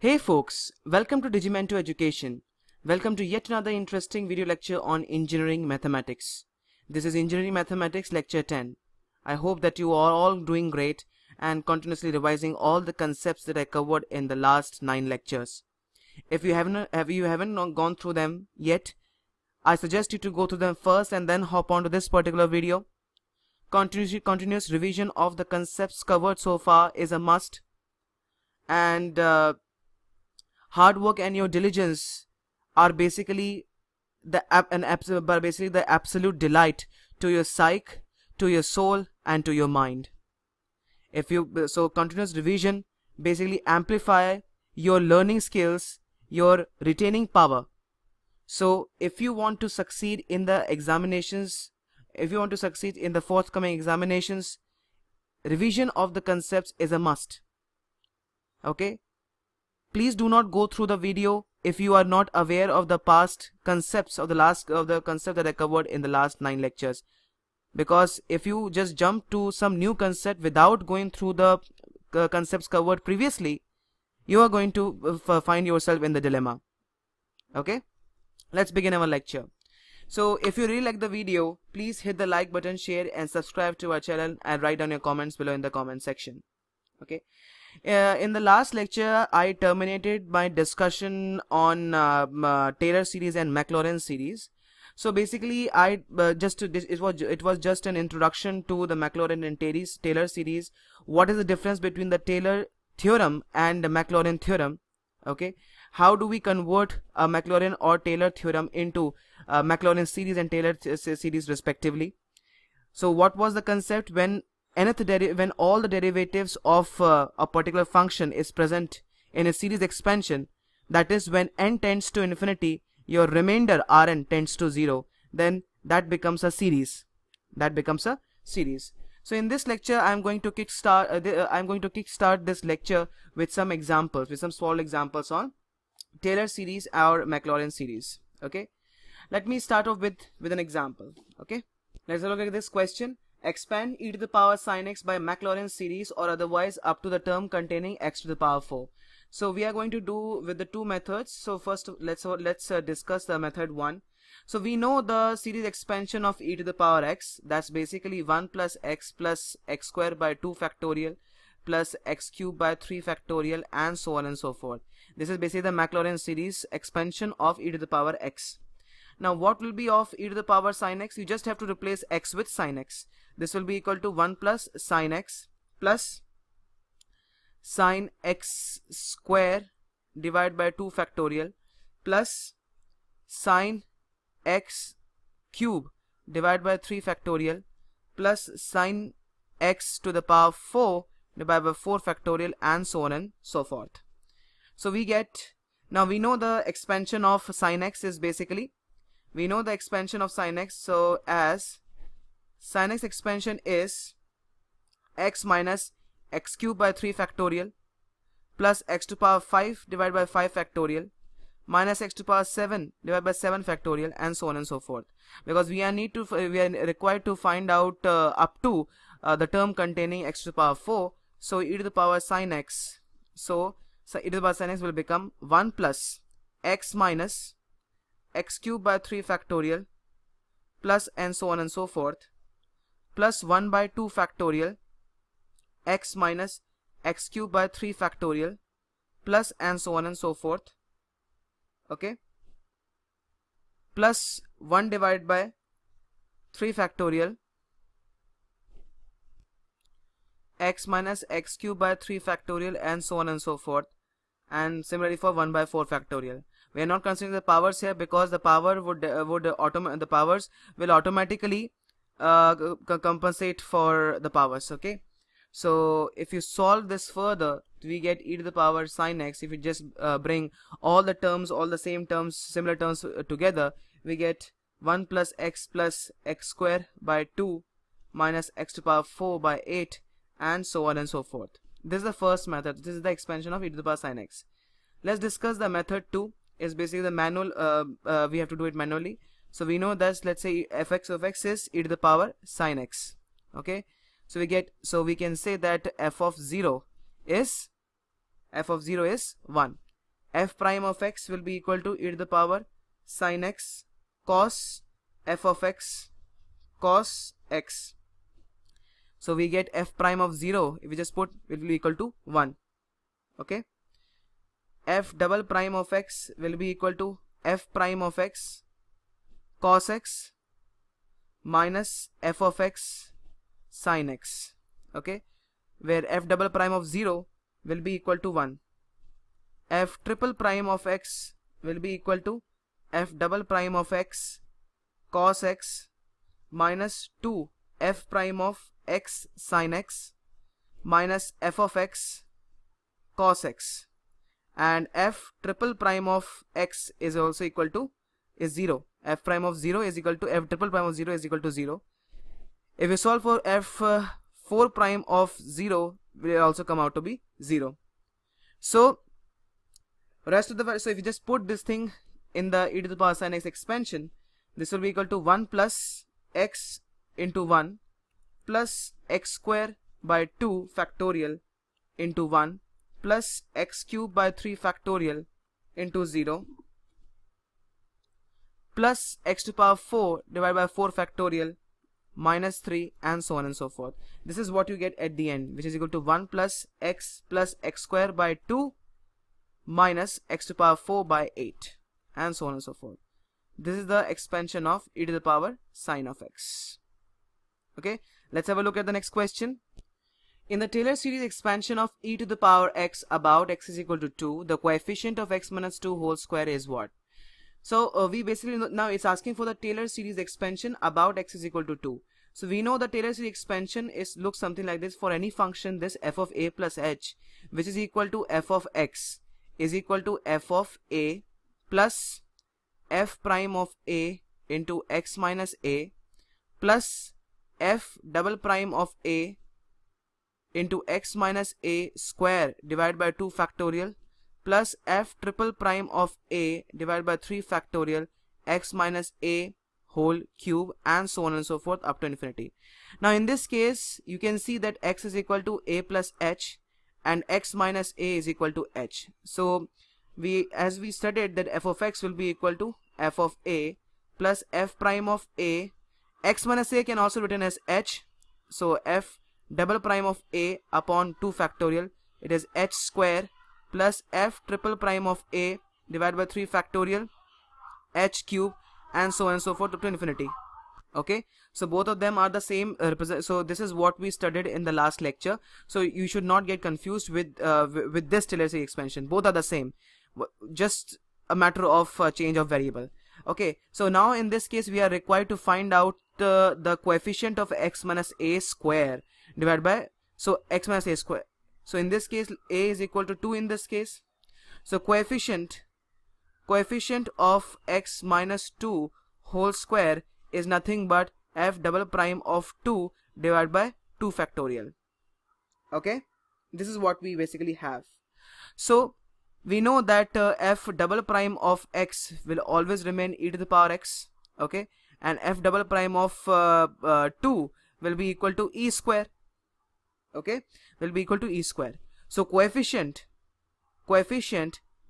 Hey folks, welcome to DigiiMento Education. Welcome to yet another interesting video lecture on engineering mathematics. This is engineering mathematics lecture 10. I hope that you are all doing great and continuously revising all the concepts that I covered in the last 9 lectures. If you haven't gone through them yet, I suggest you to go through them first and then hop on to this particular video. Continuous revision of the concepts covered so far is a must, and hard work and your diligence are basically the absolute delight to your psyche, to your soul, and to your mind. So continuous revision basically amplify your learning skills, your retaining power. So if you want to succeed in the examinations, if you want to succeed in the forthcoming examinations, revision of the concepts is a must. Okay? Please do not go through the video if you are not aware of the past concepts of the concept that I covered in the last 9 lectures, because if you just jump to some new concept without going through the concepts covered previously, you are going to find yourself in the dilemma. Okay, let's begin our lecture. So if you really like the video, please hit the like button, share and subscribe to our channel, and write down your comments below in the comment section. Okay. In the last lecture, I terminated my discussion on Taylor series and Maclaurin series. So basically, it was just an introduction to the Maclaurin and Taylor series. What is the difference between the Taylor theorem and the Maclaurin theorem? Okay, how do we convert a Maclaurin or Taylor theorem into Maclaurin series and Taylor series respectively? So what was the concept when all the derivatives of a particular function is present in a series expansion, that is when n tends to infinity, your remainder Rn tends to 0, then that becomes a series. So in this lecture, I am going to kickstart this lecture with some examples, with some small examples on Taylor series or Maclaurin series. Okay, let me start off with an example. Okay, let's look at this question. Expand e to the power sin x by Maclaurin series or otherwise up to the term containing x to the power 4. So we are going to do with the two methods. So first let's discuss the method 1. So we know the series expansion of e to the power x, that's basically 1 plus x square by 2 factorial plus x cube by 3 factorial and so on and so forth. This is basically the Maclaurin series expansion of e to the power x. Now what will be of e to the power sin x? You just have to replace x with sin x. This will be equal to 1 plus sin x square divided by 2 factorial plus sin x cube divided by 3 factorial plus sin x to the power 4 divided by 4 factorial and so on and so forth. So we get, now we know the expansion of sin x is basically, we know the expansion of sin x, so as sin x expansion is x minus x cubed by 3 factorial plus x to power 5 divided by 5 factorial minus x to power 7 divided by 7 factorial and so on and so forth, because we are required to find out up to the term containing x to the power 4. So e to the power sin x, so e to the power sin x will become 1 plus x minus x cubed by 3 factorial plus and so on and so forth plus 1 by 2 factorial x minus x cubed by 3 factorial plus and so on and so forth. Okay, plus 1 divided by 3 factorial x minus x cubed by 3 factorial and so on and so forth, and similarly for 1 by 4 factorial. We are not considering the powers here because the power will automatically compensate for the powers. Okay, so if you solve this further, we get e to the power sin x. If you just bring all the terms, similar terms together, we get 1 plus x square by 2 minus x to the power 4 by 8 and so on and so forth. This is the first method. This is the expansion of e to the power sin x. Let's discuss the method 2. Is basically the manual, we have to do it manually. So we know that, let's say fx of x is e to the power sin x. Okay, so we can say that f of 0 is 1. f prime of x will be equal to e to the power sin x cos f of x cos x. So we get f prime of 0, if we just put, it will be equal to 1. Okay. f double prime of x will be equal to f prime of x cos x minus f of x sin x. Okay. Where f double prime of 0 will be equal to 1. f triple prime of x will be equal to f double prime of x cos x minus 2 f prime of x sin x minus f of x cos x, and f triple prime of x is also equal to 0. F prime of 0 is equal to f triple prime of 0 is equal to 0. If you solve for f 4 prime of 0 will also come out to be 0. So rest of the, so if you just put this thing in the e to the power sin x expansion, this will be equal to 1 plus x into 1 plus x square by 2 factorial into 1 plus x cube by 3 factorial into 0 plus x to the power 4 divided by 4 factorial minus 3, and so on and so forth. This is what you get at the end, which is equal to 1 plus x square by 2 minus x to the power 4 by 8, and so on and so forth. This is the expansion of e to the power sine of x. Okay, let's have a look at the next question. In the Taylor series expansion of e to the power x about x is equal to 2, the coefficient of x minus 2 whole square is what? So we basically know, now it's asking for the Taylor series expansion about x is equal to 2. So we know the Taylor series expansion is looks something like this for any function this f of a plus h, which is equal to f of x is equal to f of a plus f prime of a into x minus a plus f double prime of a into x minus a square divided by 2 factorial plus f triple prime of a divided by 3 factorial x minus a whole cube, and so on and so forth up to infinity. Now in this case you can see that x is equal to a plus h and x minus a is equal to h. So we, as we studied, that f of x will be equal to f of a plus f prime of a, x minus a can also be written as h, so f double prime of a upon 2 factorial, it is h square plus f triple prime of a divided by 3 factorial h cube, and so on and so forth up to infinity. Okay, so both of them are the same, so this is what we studied in the last lecture, so you should not get confused with this Taylor series expansion. Both are the same, just a matter of change of variable. Okay, so now in this case we are required to find out the coefficient of x minus a square divided by, so x minus a square, so in this case a is equal to 2 in this case, so coefficient of x minus 2 whole square is nothing but f double prime of 2 divided by 2 factorial. Okay, this is what we basically have. So we know that f double prime of x will always remain e to the power x, okay, and f double prime of 2 will be equal to e square, okay, will be equal to e square. So coefficient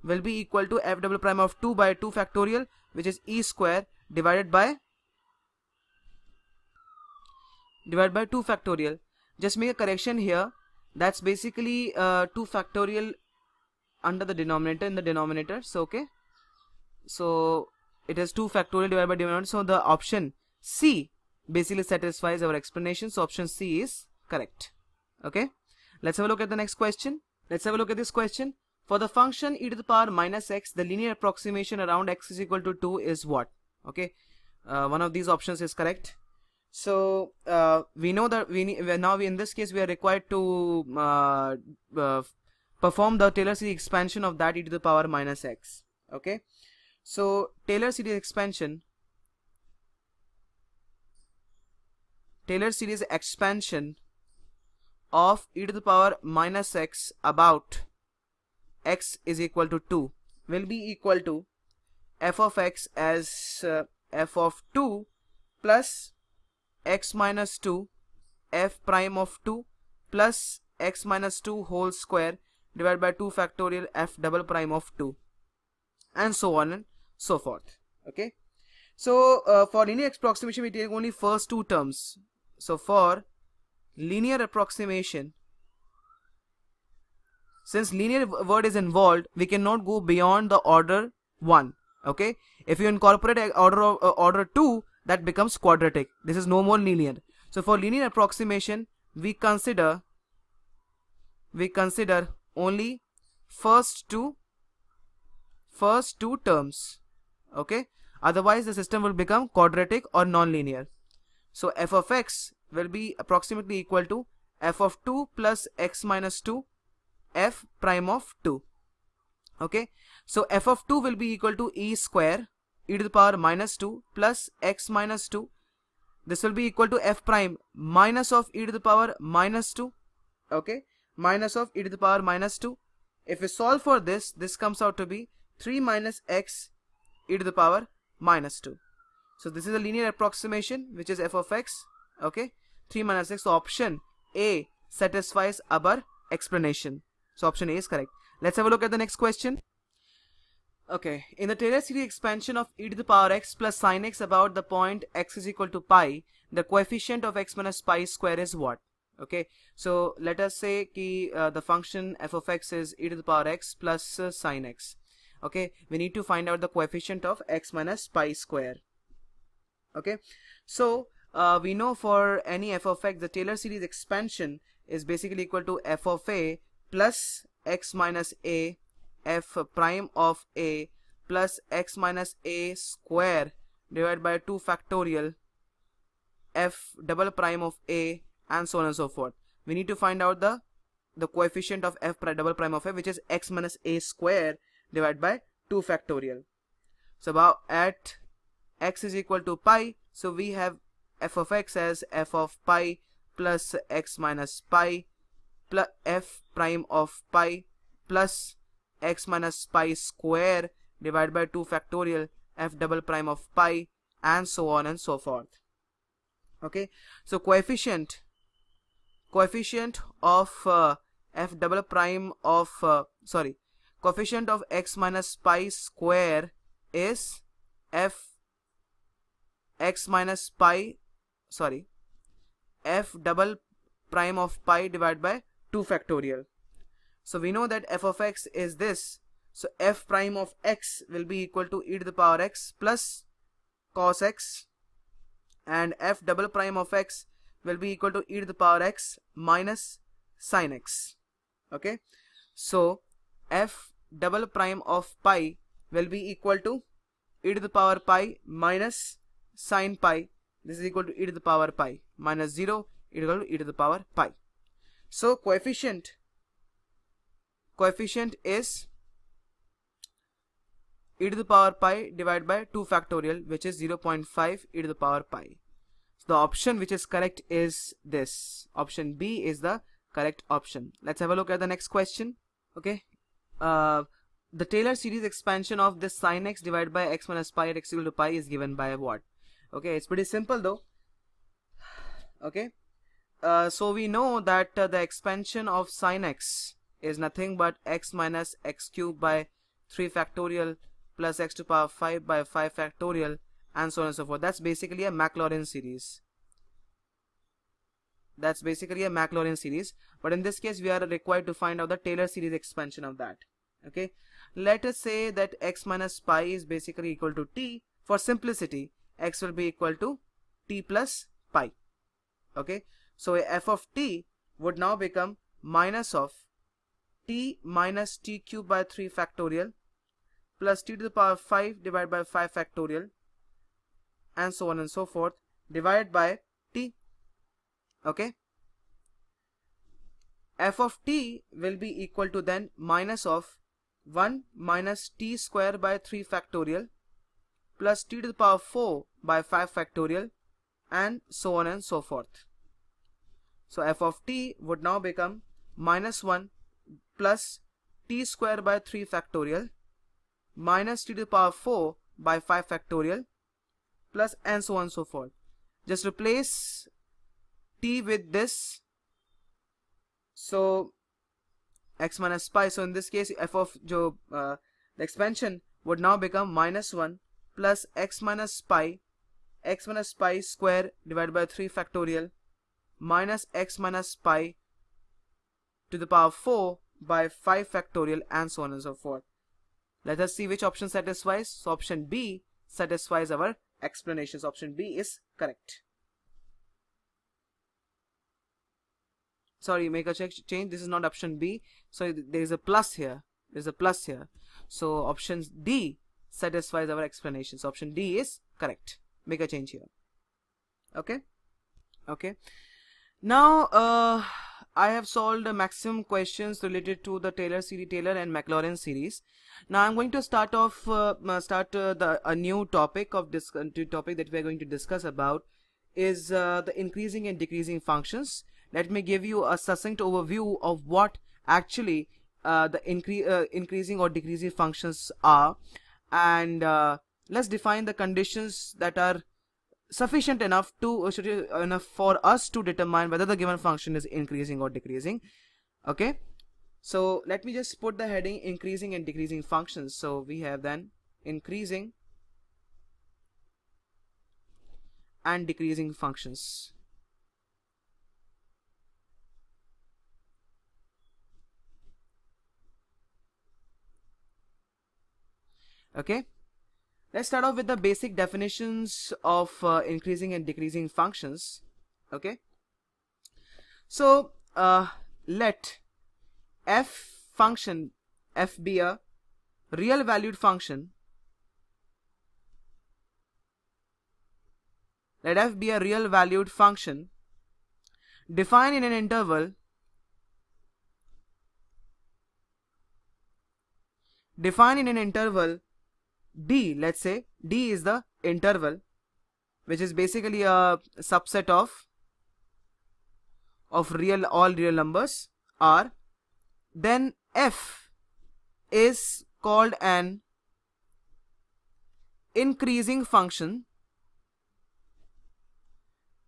will be equal to f double prime of 2 by 2 factorial, which is e square divided by 2 factorial. Just make a correction here, that's basically 2 factorial under the denominator, in the denominator, so okay, so it is 2 factorial divided by denominator, so the option C basically satisfies our explanation, so option C is correct. Okay, let's have a look at the next question. Let's have a look at this question. For the function e to the power minus x, the linear approximation around x is equal to 2 is what? Okay, one of these options is correct. So we know that in this case we are required to perform the Taylor series expansion of that e to the power minus x. Okay, so Taylor series expansion of e to the power minus x about x is equal to 2 will be equal to f of x as f of 2 plus x minus 2 f prime of 2 plus x minus 2 whole square divided by 2 factorial f double prime of 2. and so on and so forth. Okay, so for linear approximation we take only first two terms. So for linear approximation, since linear word is involved, we cannot go beyond the order 1. Okay, if you incorporate order 2, that becomes quadratic. This is no more linear. So for linear approximation we consider only first two terms. Okay, otherwise the system will become quadratic or non-linear. So f of x will be approximately equal to f of 2 plus x minus 2 f prime of 2. Okay, so f of 2 will be equal to e square e to the power minus 2 plus x minus 2. This will be equal to f prime minus of e to the power minus 2. Okay, minus of e to the power minus 2. If we solve for this, this comes out to be 3 minus x e to the power minus 2. So this is a linear approximation, which is f of x. Okay, 3 minus x. So option A satisfies our explanation. So option A is correct. Let's have a look at the next question. Okay, in the Taylor series expansion of e to the power x plus sine x about the point x is equal to pi, the coefficient of x minus pi square is what? Okay, so let us say ki, the function f of x is e to the power x plus sine x. Okay, we need to find out the coefficient of x minus pi square. Okay, so we know for any f of x, the Taylor series expansion is basically equal to f of a plus x minus a f prime of a plus x minus a square divided by 2 factorial f double prime of a and so on and so forth. We need to find out the coefficient of f double prime of a, which is x minus a square divided by 2 factorial. So about at x is equal to pi, so we have f of x as f of pi plus x minus pi plus f prime of pi plus x minus pi square divided by 2 factorial f double prime of pi and so on and so forth. Okay, so coefficient of f double prime of coefficient of x minus pi square is f x minus pi f double prime of pi divided by 2 factorial. So we know that f of x is this. So f prime of x will be equal to e to the power x plus cos x, and f double prime of x will be equal to e to the power x minus sine x. Okay, so f double prime of pi will be equal to e to the power pi minus sine pi. This is equal to e to the power pi minus 0 equal to e to the power pi. So coefficient is e to the power pi divided by 2 factorial, which is 0.5 e to the power pi. So the option which is correct is this. Option B is the correct option. Let's have a look at the next question. Okay, the Taylor series expansion of this sine x divided by x minus pi at x equal to pi is given by what? Okay, it's pretty simple though. Okay, so we know that the expansion of sine x is nothing but x minus x cubed by 3 factorial plus x to the power 5 by 5 factorial and so on and so forth. That's basically a Maclaurin series. But in this case we are required to find out the Taylor series expansion of that. Okay, let us say that x minus pi is basically equal to t. For simplicity, x will be equal to t plus pi. Okay, so f of t would now become minus of t minus t cubed by 3 factorial plus t to the power 5 divided by 5 factorial and so on and so forth divided by t. Okay, f of t will be equal to then minus of 1 minus t square by 3 factorial plus t to the power 4 by 5 factorial and so on and so forth. So f of t would now become minus 1 plus t square by 3 factorial minus t to the power 4 by 5 factorial plus and so on and so forth. Just replace t with this. So x minus pi. So in this case f of the expansion would now become minus 1 plus x minus pi square divided by 3 factorial minus x minus pi to the power 4 by 5 factorial and so on and so forth. Let us see which option satisfies. So option B satisfies our explanations. Option B is correct. Sorry, make a change. This is not option B. So there is a plus here. There is a plus here. So option D satisfies our explanations. Option D is correct. Make a change here. Okay. Okay. Now I have solved the maximum questions related to the Taylor series, Taylor and Maclaurin series. Now I'm going to start off a new topic of this topic that we are going to discuss about is the increasing and decreasing functions. Let me give you a succinct overview of what actually the increasing or decreasing functions are, and let's define the conditions that are sufficient enough to enough for us to determine whether the given function is increasing or decreasing. Okay, so let me just put the heading increasing and decreasing functions. So we have then increasing and decreasing functions. Okay, let's start off with the basic definitions of increasing and decreasing functions. Okay, so let f be a real valued function. Let f be a real valued function defined in an interval D. Let's say D is the interval, which is basically a subset of all real numbers R. Then F is called an increasing function.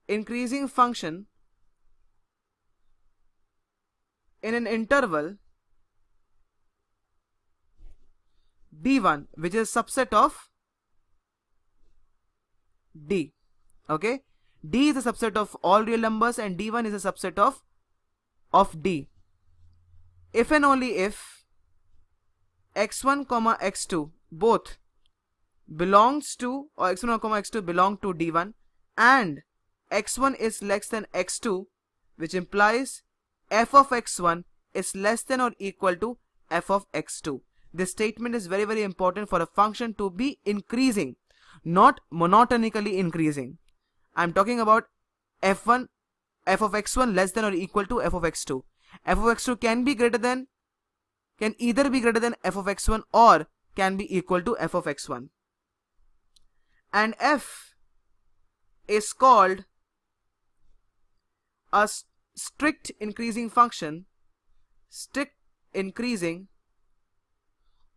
Increasing function in an interval D1, which is subset of D. Okay, D is a subset of all real numbers and D1 is a subset of D, if and only if x1 comma x2 both belongs to, or x1 comma x2 belong to D1, and x1 is less than x2, which implies f of x1 is less than or equal to f of x2. This statement is very, very important for a function to be increasing, not monotonically increasing. I'm talking about f1, f of x1 less than or equal to f of x2. F of x2 can be greater than, can either be greater than f of x1 or can be equal to f of x1. And f is called a strict increasing function, strict increasing,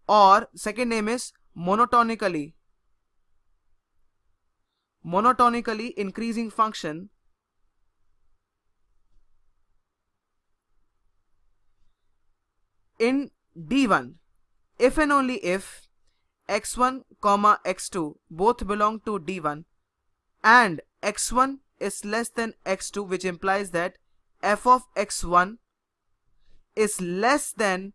or second name is monotonically increasing function in D1, if and only if x1 comma x2 both belong to D1 and x1 is less than x2, which implies that f of x1 is less than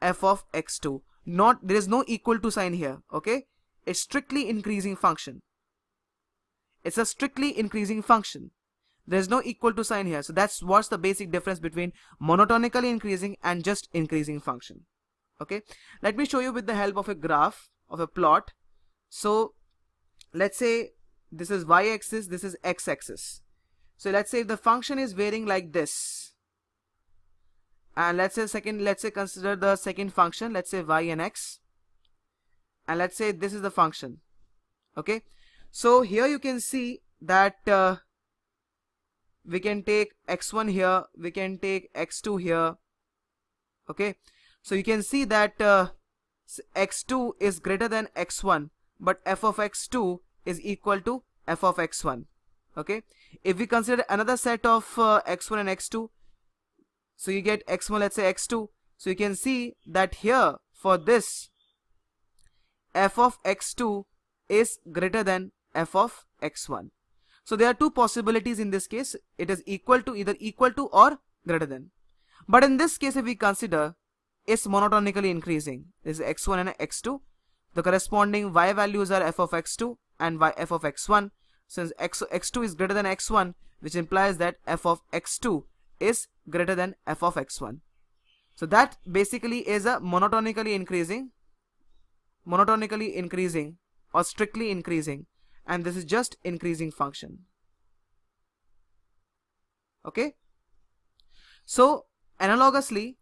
f of x2. Not, there is no equal to sign here. Okay, it's strictly increasing function. It's a strictly increasing function. There's no equal to sign here. So that's what's the basic difference between monotonically increasing and just increasing function. Okay, let me show you with the help of a graph, of a plot. So let's say this is y-axis, this is x-axis. So let's say if the function is varying like this, and let's say consider the second function, let's say y and x, and let's say this is the function. Okay, so here you can see that we can take x1 here, we can take x2 here. Okay, so you can see that x2 is greater than x1, but f of x2 is equal to f of x1. Okay, if we consider another set of x1 and x2, so you get x1, let's say x2. So you can see that here for this f of x2 is greater than f of x1. So there are two possibilities in this case. It is equal to, either equal to or greater than. But in this case, if we consider, it's monotonically increasing. This is x1 and x2. The corresponding y values are f of x2 and f of x1. Since x2 is greater than x1, which implies that f of x2 is greater than f of x1. So that basically is a monotonically increasing or strictly increasing, and this is just increasing function. Okay. So analogously,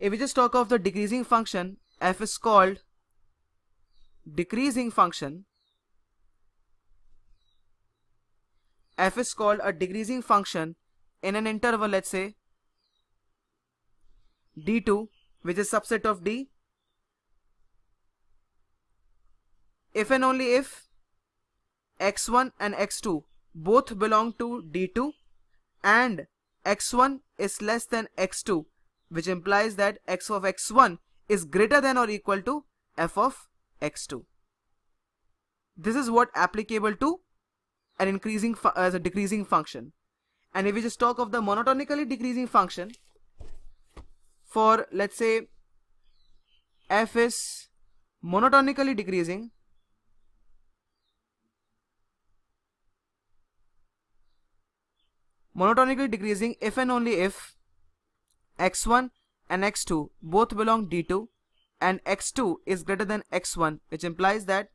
if we just talk of the decreasing function, f is called decreasing function. F is called a decreasing function in an interval, let's say d2, which is subset of d, if and only if x1 and x2 both belong to d2 and x1 is less than x2, which implies that f of x1 is greater than or equal to f of x2. This is what applicable to an increasing as a decreasing function. And if we just talk of the monotonically decreasing function, for let's say f is monotonically decreasing, if and only if x1 and x2 both belong d2 and x2 is greater than x1, which implies that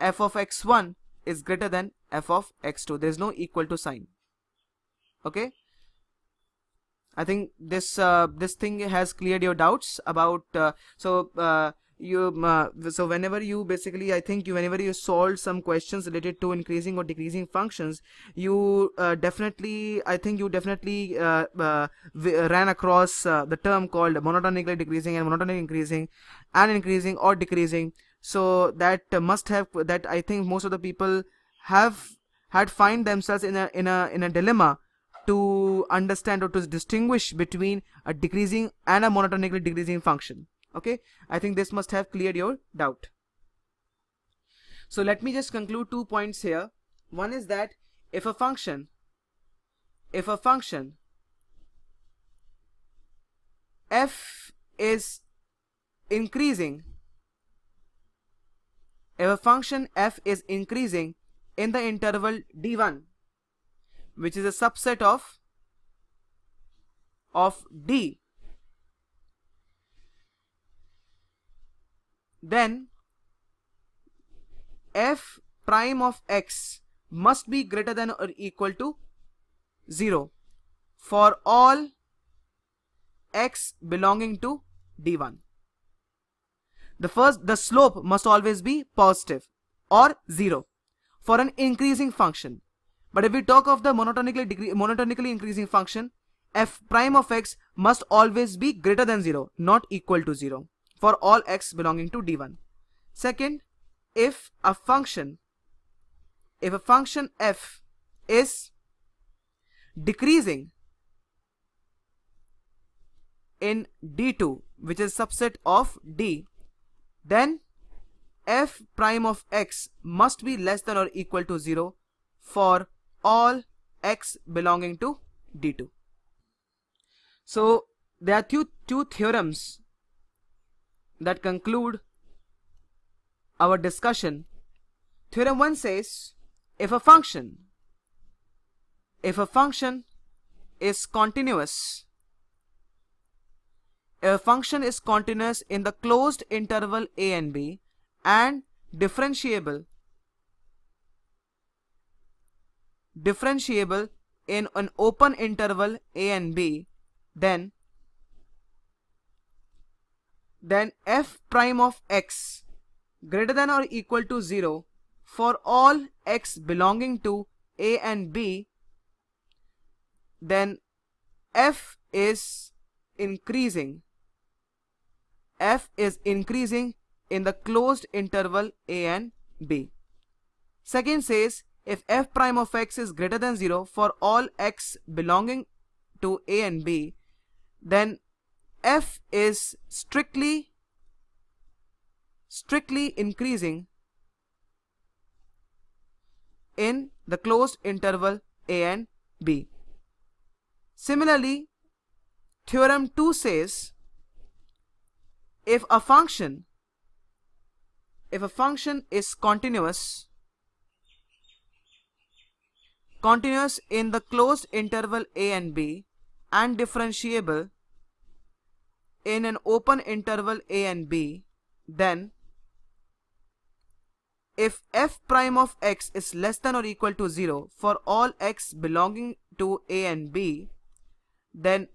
f of x1 is greater than f of x2. There is no equal to sign. Okay, I think this this thing has cleared your doubts about so whenever you basically, I think whenever you solve some questions related to increasing or decreasing functions, you ran across the term called monotonically decreasing and monotonically increasing and increasing or decreasing. So that I think most of the people have had find themselves in a dilemma to understand or to distinguish between a decreasing and a monotonically decreasing function. Okay, I think this must have cleared your doubt. So let me just conclude 2 points here. One is that if a function f is increasing, in the interval d1, which is a subset of d, then f prime of x must be greater than or equal to 0 for all x belonging to d1. The slope must always be positive or 0 for an increasing function. But if we talk of the monotonically increasing function, f prime of x must always be greater than 0, not equal to 0, for all x belonging to d1. Second, if a function f is decreasing in d2, which is subset of d, then f prime of x must be less than or equal to 0 for all x belonging to d2. So there are two theorems that conclude our discussion. Theorem 1 says if a function is continuous in the closed interval a and b and differentiable in an open interval a and b, then f prime of x greater than or equal to 0 for all x belonging to a and b, then f is increasing in the closed interval a and b. Second says if f prime of x is greater than 0 for all x belonging to a and b, then f is strictly strictly increasing in the closed interval A and B. Similarly, theorem 2 says if a function is continuous in the closed interval A and B and differentiable in an open interval A and B, then if f prime of x is less than or equal to 0 for all x belonging to A and B, then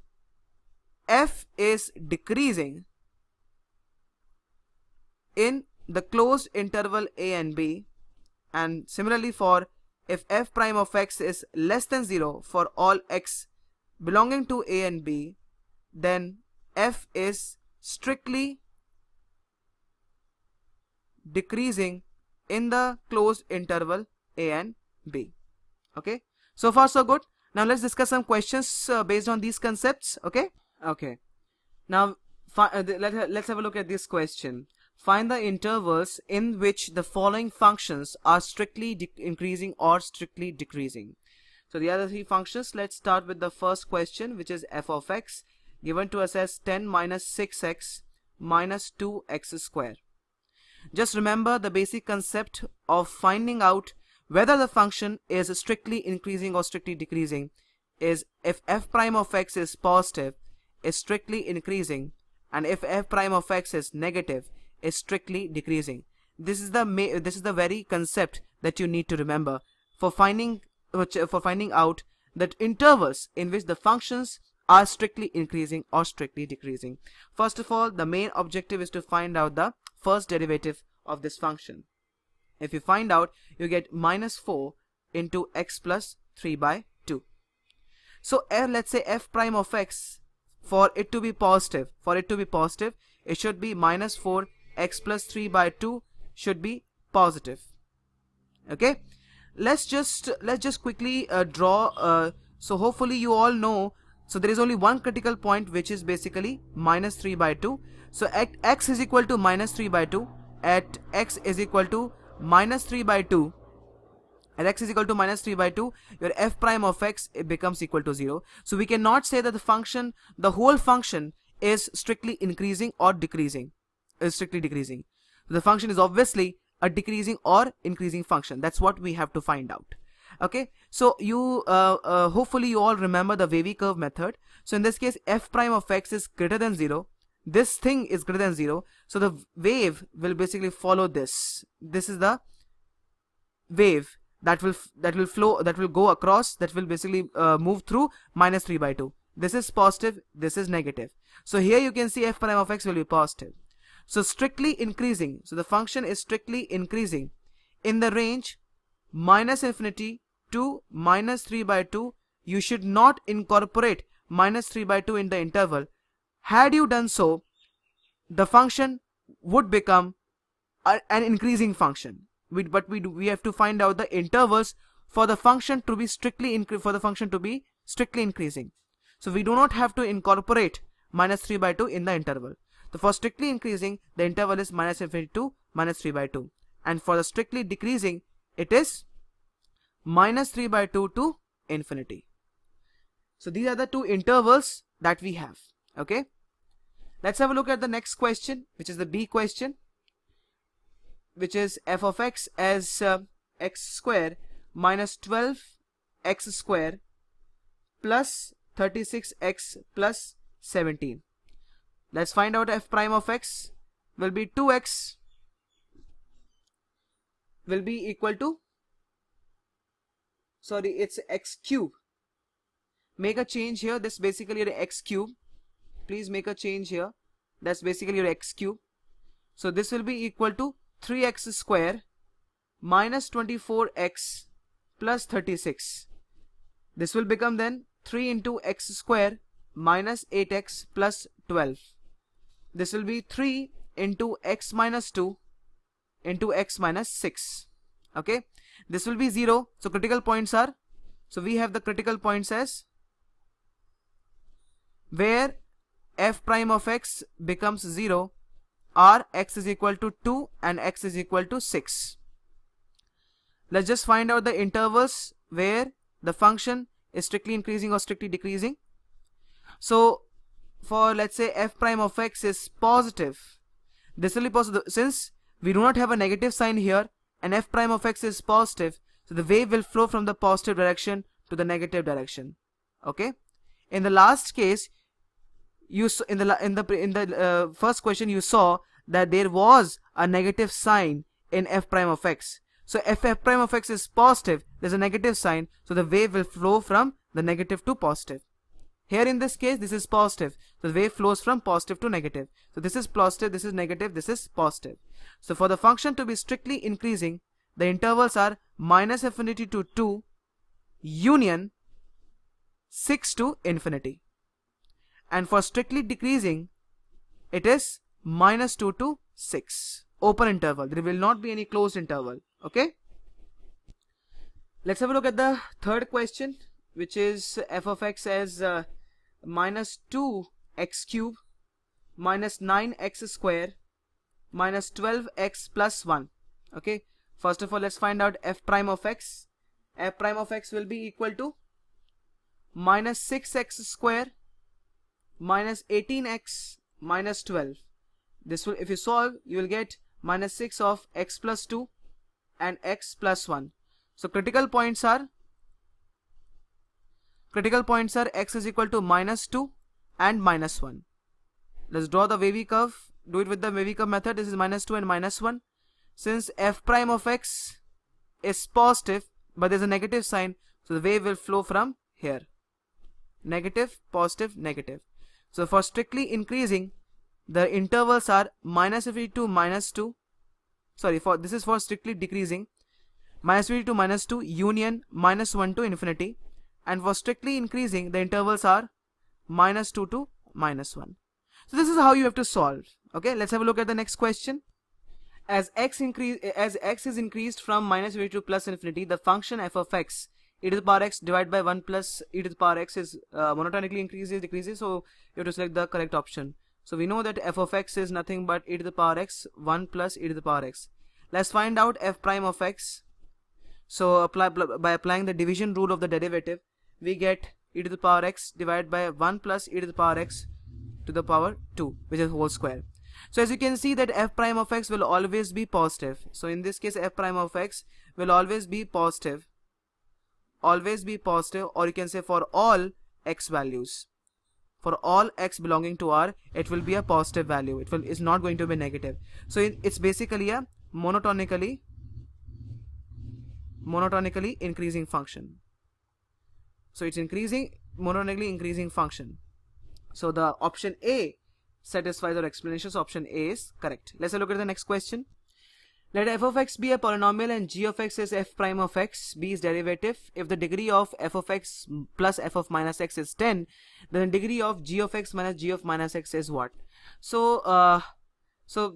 f is decreasing in the closed interval A and B, and similarly for if f prime of x is less than 0 for all x belonging to A and B, then f is strictly decreasing in the closed interval A and B. Okay, so far so good. Now let's discuss some questions based on these concepts. Okay, now let's have a look at this question. Find the intervals in which the following functions are strictly increasing or strictly decreasing. So the other three functions, let's start with the first question, which is f of x given to us as 10 minus 6x minus 2x square. Just remember the basic concept of finding out whether the function is strictly increasing or strictly decreasing is if f prime of x is positive, is strictly increasing, and if f prime of x is negative, is strictly decreasing. This is the very concept that you need to remember for finding out the intervals in which the functions are strictly increasing or strictly decreasing. First of all, the main objective is to find out the first derivative of this function. If you find out, you get minus 4 into x plus 3 by 2. So let's say f prime of x, for it to be positive, it should be minus 4 x plus 3 by 2 should be positive. Okay, let's just quickly draw. So hopefully you all know. So there is only one critical point, which is basically minus 3 by 2. So at x is equal to minus 3 by 2, at x is equal to minus 3 by 2, at x is equal to minus 3 by 2, your f prime of x, it becomes equal to 0. So we cannot say that the whole function is strictly increasing or decreasing, is strictly decreasing. The function is obviously a decreasing or increasing function. That's what we have to find out. Okay, so you hopefully you all remember the wavy curve method. So in this case, f prime of x is greater than 0. This thing is greater than 0. So the wave will basically follow this. This is the wave that will flow, that will go across, that will basically move through minus 3 by 2. This is positive, this is negative. So here you can see f prime of x will be positive. So strictly increasing. So the function is strictly increasing in the range minus infinity to minus 3 by 2. You should not incorporate minus 3 by 2 in the interval. Had you done so, the function would become an increasing function. But we have to find out the intervals for the function to be strictly increasing. So we do not have to incorporate minus 3 by 2 in the interval. So for strictly increasing, the interval is minus infinity to minus 3 by 2, and for the strictly decreasing, it is minus 3 by 2 to infinity. So these are the two intervals that we have. Okay, let's have a look at the next question, which is the B question, which is f of x as x square minus 12x square plus 36x plus 17. Let's find out f prime of x will be 2x will be equal to, sorry, it's x cube. Make a change here. This basically your x cube. Please make a change here. That's basically your x cube. So this will be equal to 3x square minus 24x plus 36. This will become then 3 into x square minus 8x plus 12. This will be 3 into x minus 2 into x minus 6. Okay, this will be 0. So critical points are, so we have the critical points as where f prime of x becomes 0 are x is equal to 2 and x is equal to 6. Let's just find out the intervals where the function is strictly increasing or strictly decreasing. So for, let's say, f prime of x is positive, this will be positive since we do not have a negative sign here, and f prime of x is positive, so the wave will flow from the positive direction to the negative direction. Okay, in the last case, in the first question you saw that there was a negative sign in f prime of x. So if f prime of x is positive, there's a negative sign, so the wave will flow from the negative to positive. Here in this case, this is positive, so the wave flows from positive to negative. So this is positive, this is negative, this is positive. So for the function to be strictly increasing, the intervals are minus infinity to 2 union 6 to infinity. And for strictly decreasing, it is minus 2 to 6. Open interval, there will not be any closed interval. Okay. Let's have a look at the third question, which is f of x as minus 2x cube minus 9x square minus 12x plus 1. Okay, first of all, let's find out f prime of x. F prime of x will be equal to minus 6x square minus 18x minus 12. This will, if you solve, you will get minus 6 of x plus 2 and x plus 1. So critical points are x is equal to minus 2 and minus 1. Let's draw the wavy curve. Do it with the wavy curve method. This is minus 2 and minus 1. Since f prime of x is positive, but there's a negative sign, so the wave will flow from here. Negative, positive, negative. So for strictly increasing, the intervals are minus infinity to minus 2. Sorry, for this is for strictly decreasing. Minus infinity to minus 2 union minus 1 to infinity. And for strictly increasing, the intervals are minus 2 to minus 1. So this is how you have to solve. Okay, let's have a look at the next question. As x is increased from minus infinity to plus infinity, the function f of x e to the power x divided by 1 plus e to the power x is monotonically increases, decreases. So you have to select the correct option. So we know that f of x is nothing but e to the power x, 1 plus e to the power x. Let's find out f prime of x. So by applying the division rule of the derivative, we get e to the power x divided by 1 plus e to the power x to the power 2, which is whole square. So as you can see that f prime of x will always be positive. So in this case, f prime of x will always be positive, or you can say for all x values, for all x belonging to R, it will be a positive value. It will, is not going to be negative. So it's basically a monotonically increasing function. So it's increasing, monotonically increasing function. So the option A satisfies our explanation. So option A is correct. Let's look at the next question. Let f of x be a polynomial and g of x is f prime of x, b is derivative. If the degree of f of x plus f of minus x is 10, then the degree of g of x minus g of minus x is what? So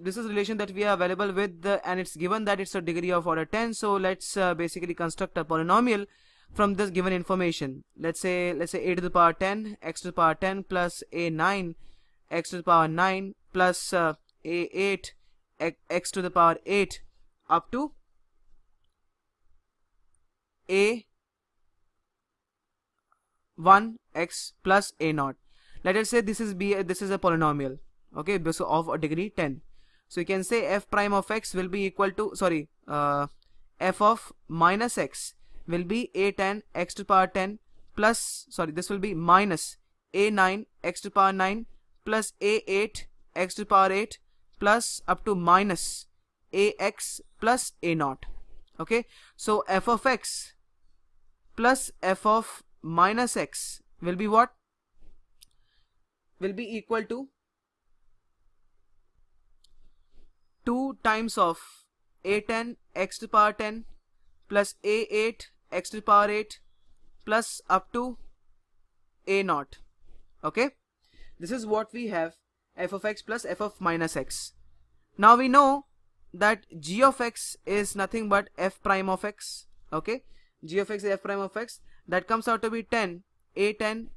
this is a relation that we are available with, and it's given that it's a degree of order 10. So let's basically construct a polynomial from this given information. Let's say a to the power 10, x to the power 10 plus a9, x to the power 9 plus a8, x to the power 8 up to a1 x plus a0. Let us say this is a polynomial. Okay, so of a degree 10. So you can say f prime of x will be equal to, f of minus x will be a10 x to the power 10 plus, this will be minus a9 x to the power 9 plus a8 x to the power 8 plus up to minus ax plus a0. Okay, so f of x plus f of minus x will be what? Will be equal to 2 times of a10 x to the power 10 plus a8 x to the power 8 plus up to a0. Okay, this is what we have, f of x plus f of minus x. Now we know that g of x is nothing but f prime of x. Okay, g of x is f prime of x. That comes out to be 10 x to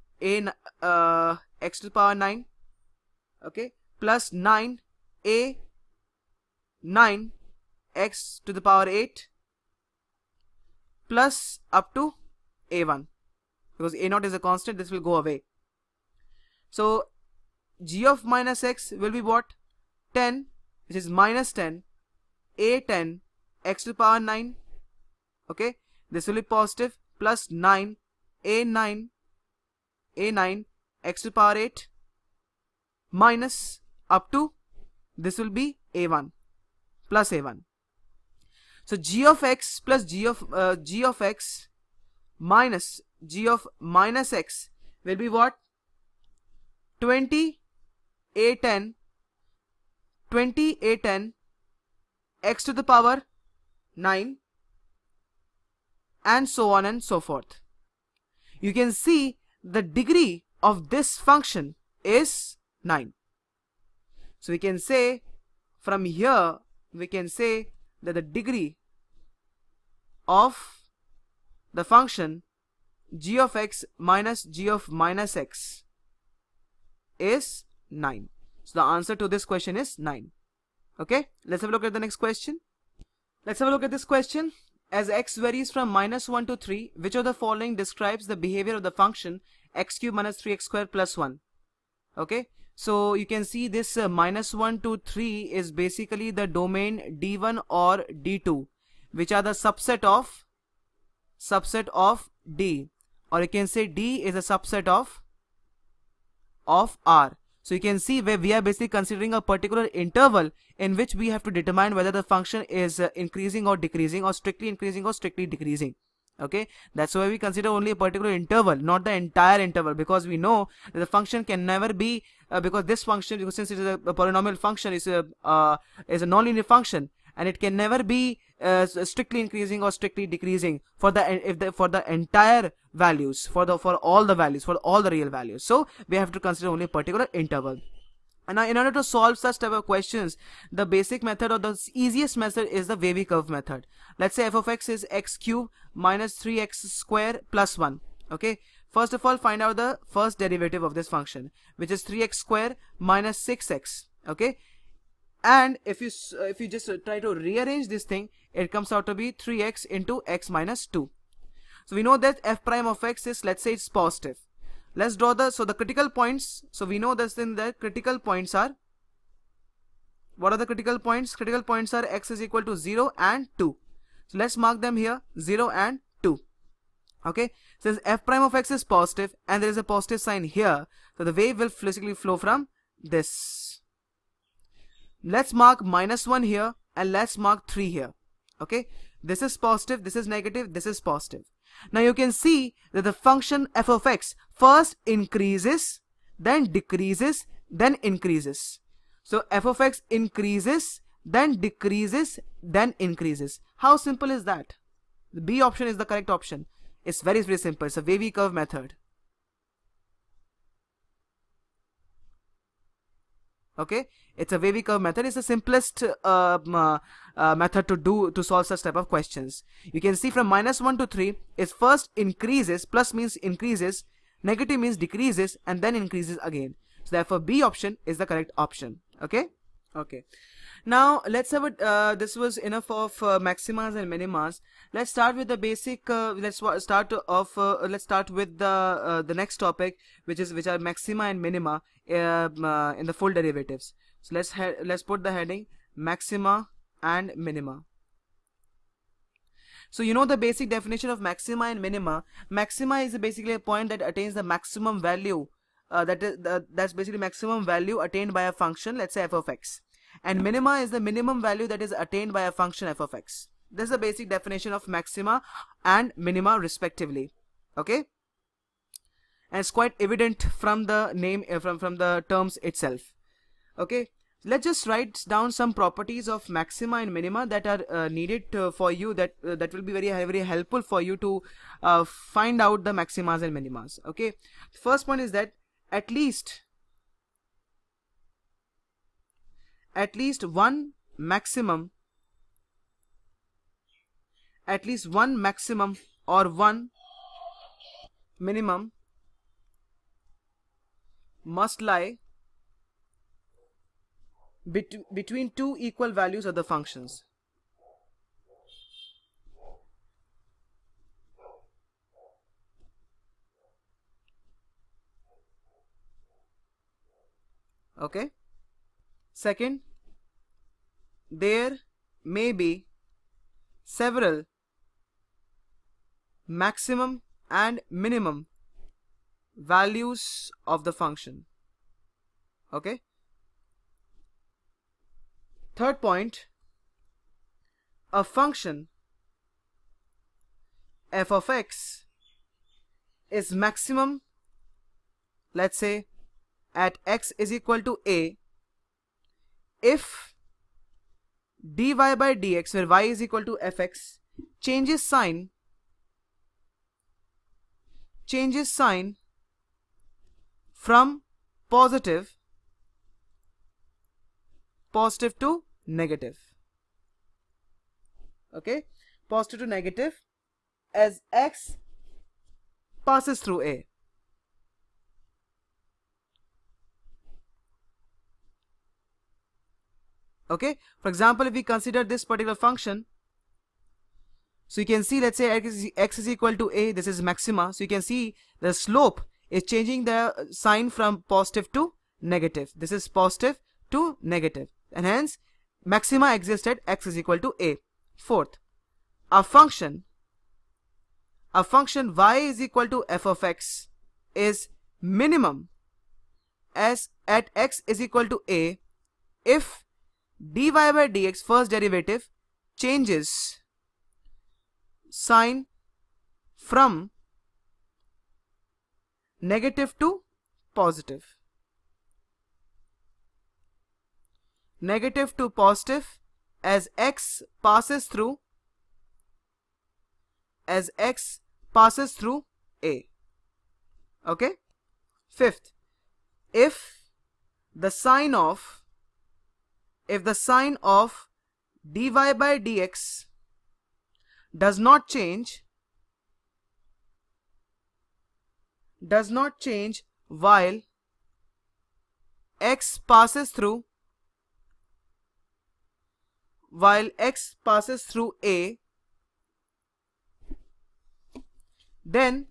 the power 9, okay, plus 9 a 9 x to the power 8 plus up to a1, because a0 is a constant, this will go away. So g of minus x will be what? 10, which is minus 10 a10 x to the power 9, okay, this will be positive, plus 9 a9 x to the power 8 minus up to, this will be a1 plus a1. So g of x plus g of x minus g of minus x will be what? 20 a10 x to the power 9, and so on and so forth. You can see the degree of this function is 9. So we can say from here, we can say that the degree of the function g of x minus g of minus x is 9. So the answer to this question is 9. Okay, let's have a look at the next question. Let's have a look at this question. As x varies from minus 1 to 3, which of the following describes the behavior of the function x cube minus 3x square plus 1? Okay, so you can see this minus 1 to 3 is basically the domain D1 or D2, which are the subset of D, or you can say D is a subset of R. So you can see where we are basically considering a particular interval in which we have to determine whether the function is increasing or decreasing, or strictly increasing or strictly decreasing. Okay, that's why we consider only a particular interval, not the entire interval, because we know that the function can never be, because since it is a polynomial function, is a nonlinear function, and it can never be strictly increasing or strictly decreasing for all the real values. So we have to consider only a particular interval. And now, in order to solve such type of questions, the basic method or the easiest method is the wavy curve method. Let's say f of x is x cube minus 3x square plus 1. Okay. First of all, find out the first derivative of this function, which is 3x square minus 6x. Okay. And if you just try to rearrange this thing, it comes out to be 3x into x minus 2. So we know that f prime of x is, let's say it's positive. Let's draw the critical points. So we know this thing that critical points are, what are the critical points? Critical points are x is equal to 0 and 2. So let's mark them here, 0 and 2. Okay, since f prime of x is positive and there is a positive sign here, so the wave will physically flow from this. Let's mark minus 1 here and let's mark 3 here. Okay, this is positive, this is negative, this is positive. Now you can see that the function f of x first increases, then decreases, then increases. So f of x increases, then decreases, then increases. How simple is that? The B option is the correct option. It's very, very simple. It's a wavy curve method. Okay, it's a wavy curve method. It's the simplest method to solve such type of questions. You can see from minus 1 to 3, it first increases, plus means increases, negative means decreases, and then increases again. So therefore B option is the correct option. Okay, okay. Now let's have a, this was enough of maximas and minimas. Let's start with the basic. Let's start with the next topic, which are maxima and minima in the full derivatives. So let's put the heading maxima and minima. So you know the basic definition of maxima and minima. Maxima is basically a point that attains the maximum value. That's basically maximum value attained by a function, let's say f of x. And minima is the minimum value that is attained by a function f of x. This is the basic definition of maxima and minima respectively. Okay, and it's quite evident from the name, from the terms itself. Okay, let's just write down some properties of maxima and minima that are needed for you, that will be very, very helpful for you to find out the maximas and minimas. Okay, first one is that at least one maximum or one minimum must lie between two equal values of the functions. Okay. Second, there may be several maximum and minimum values of the function. Okay. Third point, a function f of x is maximum, let's say at x is equal to a, if dy by dx, where y is equal to fx, changes sign from positive to negative. Okay, positive to negative as x passes through a. Okay, for example, if we consider this particular function, so you can see, let's say x is equal to a, this is maxima, so you can see the slope is changing the sign from positive to negative. This is positive to negative, and hence maxima exists at x is equal to a. Fourth, a function y is equal to f of x is minimum as at x is equal to a if dy by dx, first derivative, changes sign from negative to positive. Negative to positive as x passes through a. Okay. Fifth, if the sign of dy by dx does not change while x passes through a, then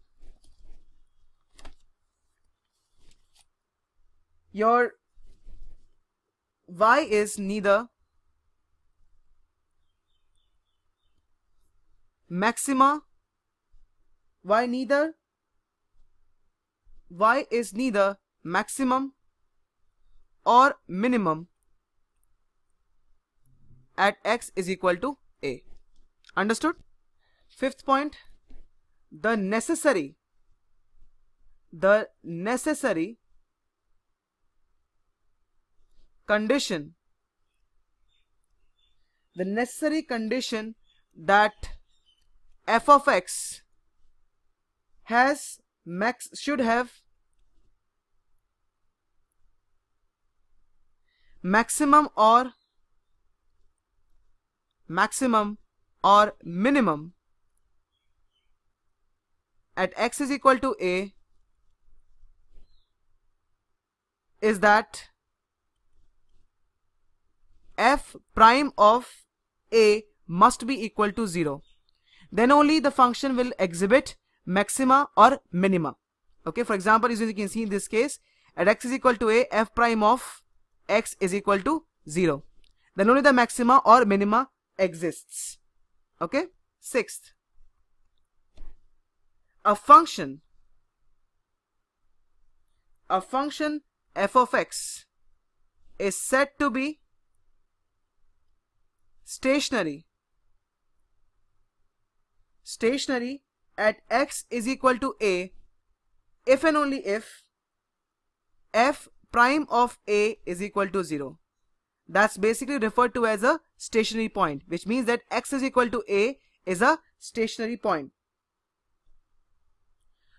your y is neither maxima, y is neither maximum or minimum at x is equal to a. Understood? Fifth point, the necessary condition, that f of x has maximum or minimum at x is equal to a, is that f prime of a must be equal to 0. Then only the function will exhibit maxima or minima. Okay, for example, as you can see in this case, at x is equal to a, f prime of x is equal to 0. Then only the maxima or minima exists. Okay. Sixth, a function f of x is said to be stationary at x is equal to a if and only if f prime of a is equal to 0. That's basically referred to as a stationary point, which means that x is equal to a is a stationary point.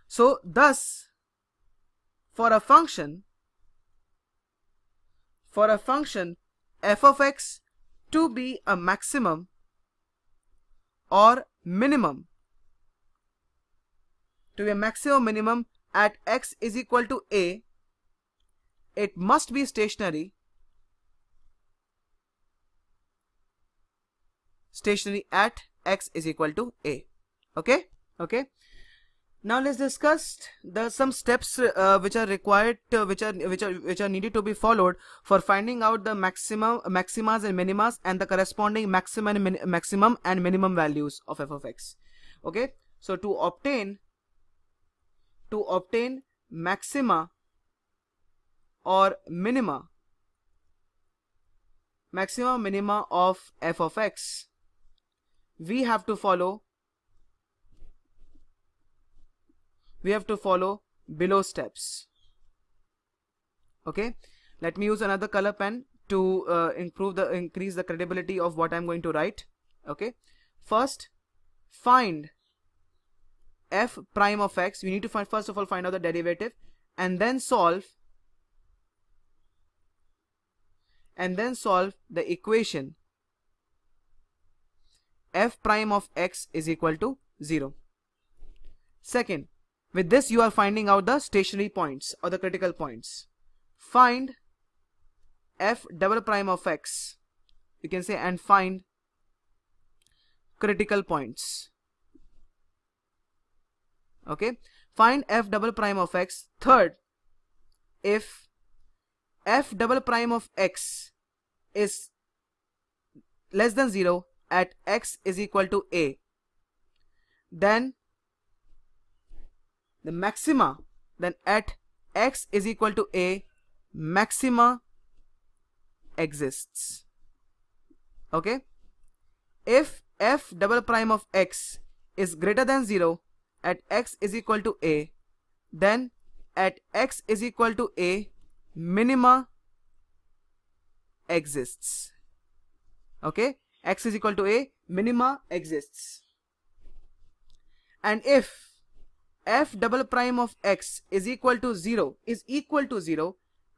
So thus, for a function f of x to be a maximum or minimum, to be a maximum or minimum at x is equal to a, it must be stationary stationary at x is equal to a. Okay. Now let's discuss some steps which are required, which are needed to be followed for finding out the maximas and minimas and the corresponding maximum and minimum values of f of x. Okay. So to obtain maxima or minima, maxima minima of f of x, we have to follow below steps. Okay, let me use another color pen to increase the credibility of what I'm going to write. Okay, first find f prime of x. We need to first of all find out the derivative and then solve the equation f prime of x is equal to 0. Second, with this you are finding out the stationary points or the critical points. Find f double prime of x, you can say, and find critical points. Okay, find f double prime of x. Third, if f double prime of x is less than 0 at x is equal to a, then the maxima, then at x is equal to a, maxima exists. Okay, if f double prime of x is greater than 0 at x is equal to a, then at x is equal to a, minima exists. Okay, x is equal to a, minima exists. And if f double prime of x is equal to 0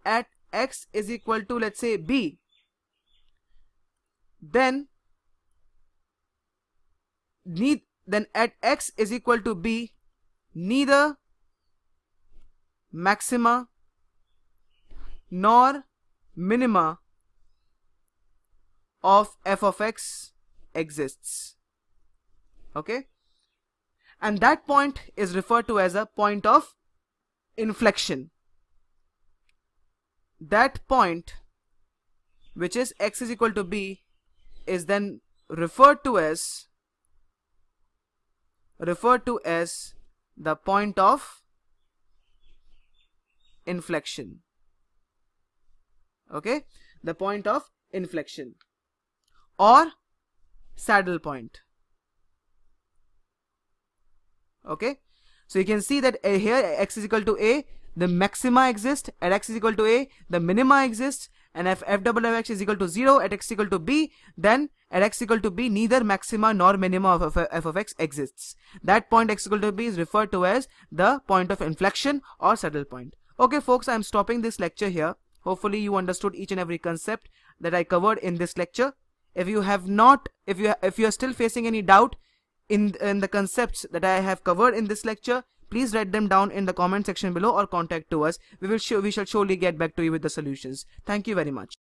at x is equal to, let's say, b, then at x is equal to b, neither maxima nor minima of f of x exists. Okay, and that point is referred to as a point of inflection. That point, which is x is equal to b, is then referred to as the point of inflection. Okay, the point of inflection or saddle point. Okay, so you can see that here x is equal to a, the maxima exist, at x is equal to a, the minima exists, and if f double of x is equal to 0 at x equal to b, then at x equal to b, neither maxima nor minima of f of x exists. That point x equal to b is referred to as the point of inflection or saddle point. Okay folks, I am stopping this lecture here. Hopefully you understood each and every concept that I covered in this lecture. If you have not, if you are still facing any doubt in the concepts that I have covered in this lecture, please write them down in the comment section below or contact to us. We shall surely get back to you with the solutions. Thank you very much.